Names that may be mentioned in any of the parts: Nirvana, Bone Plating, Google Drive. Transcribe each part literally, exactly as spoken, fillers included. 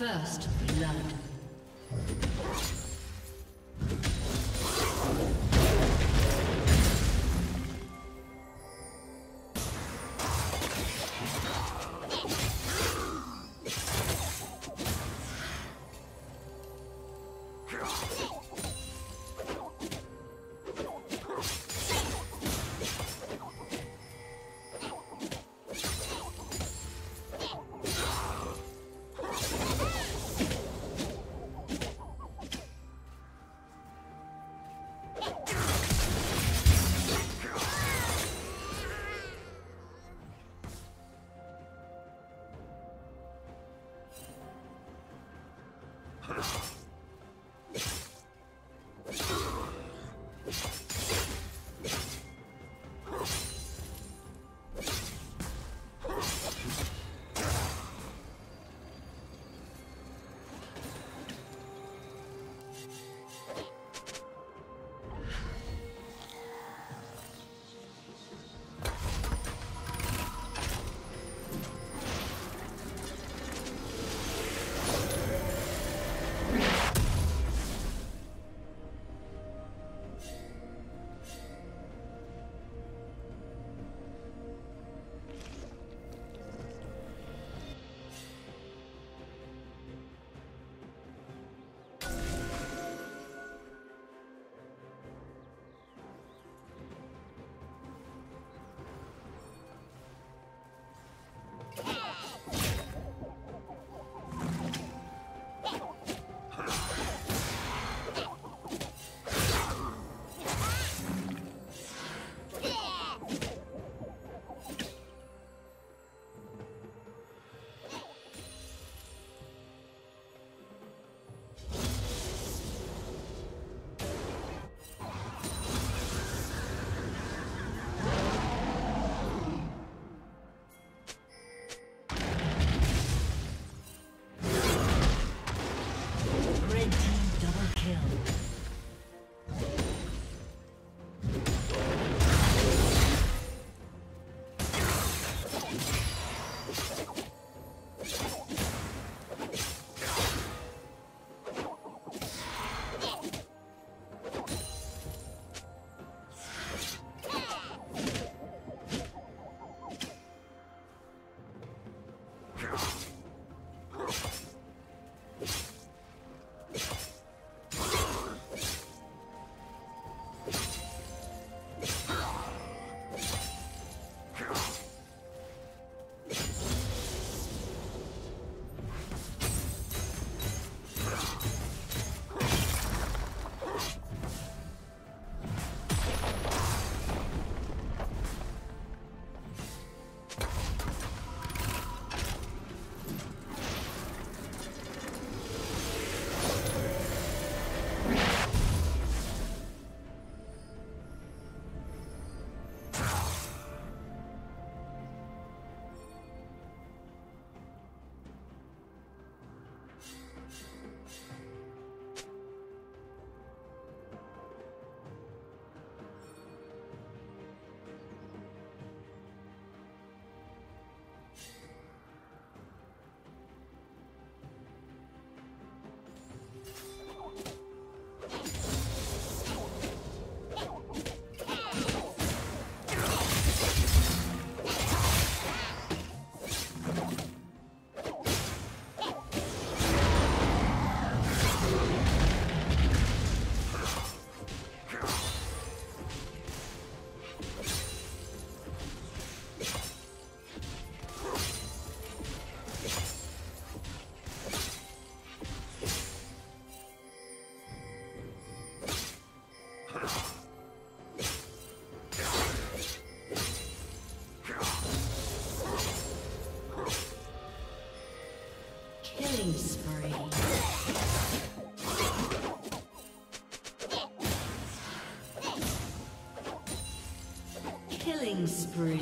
First blood. Killing spree.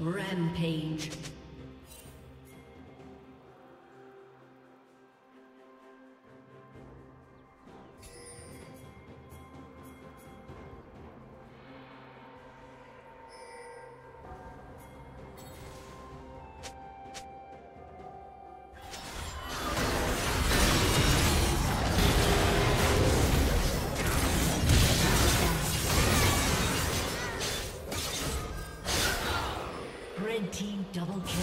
Rampage. Double kill.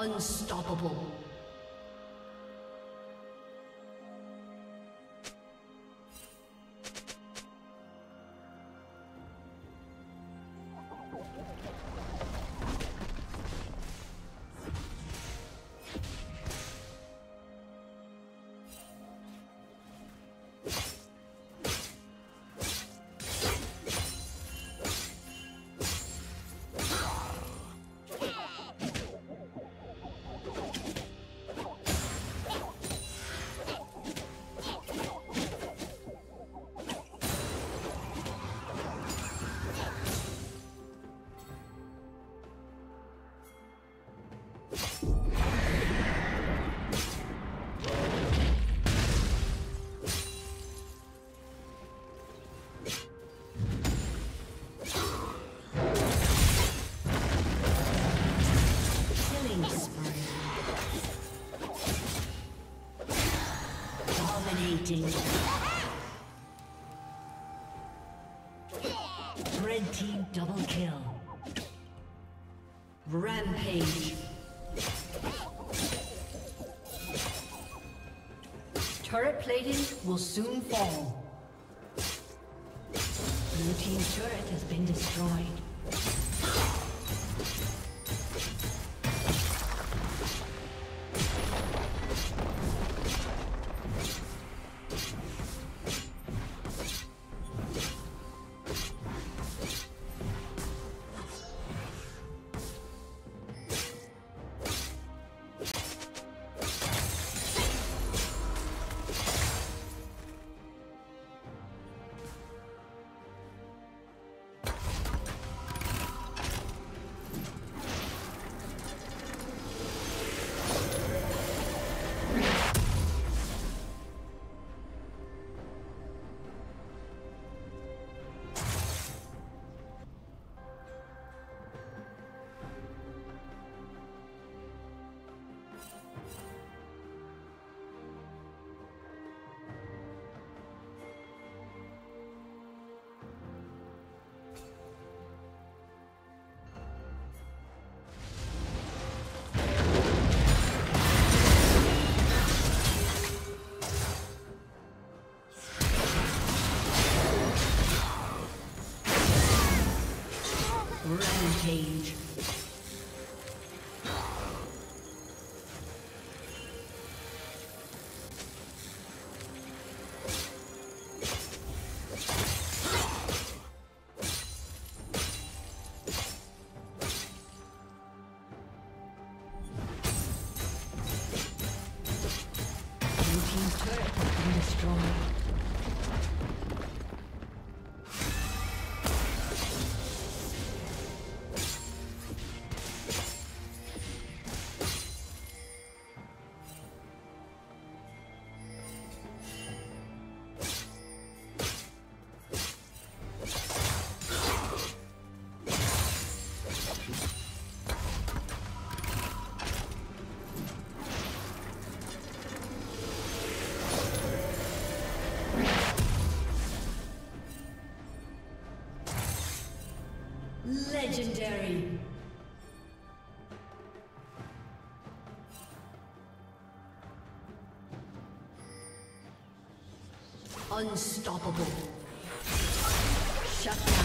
Unstoppable. Red team double kill. Rampage. Turret plating will soon fall. Blue team's turret has been destroyed. Rampage. Legendary. Unstoppable. Shut down.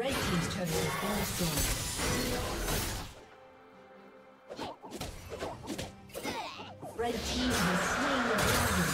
Red team's turret has been destroyed. Red team has slain the dragon.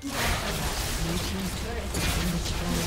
Blue team's turret has been destroyed.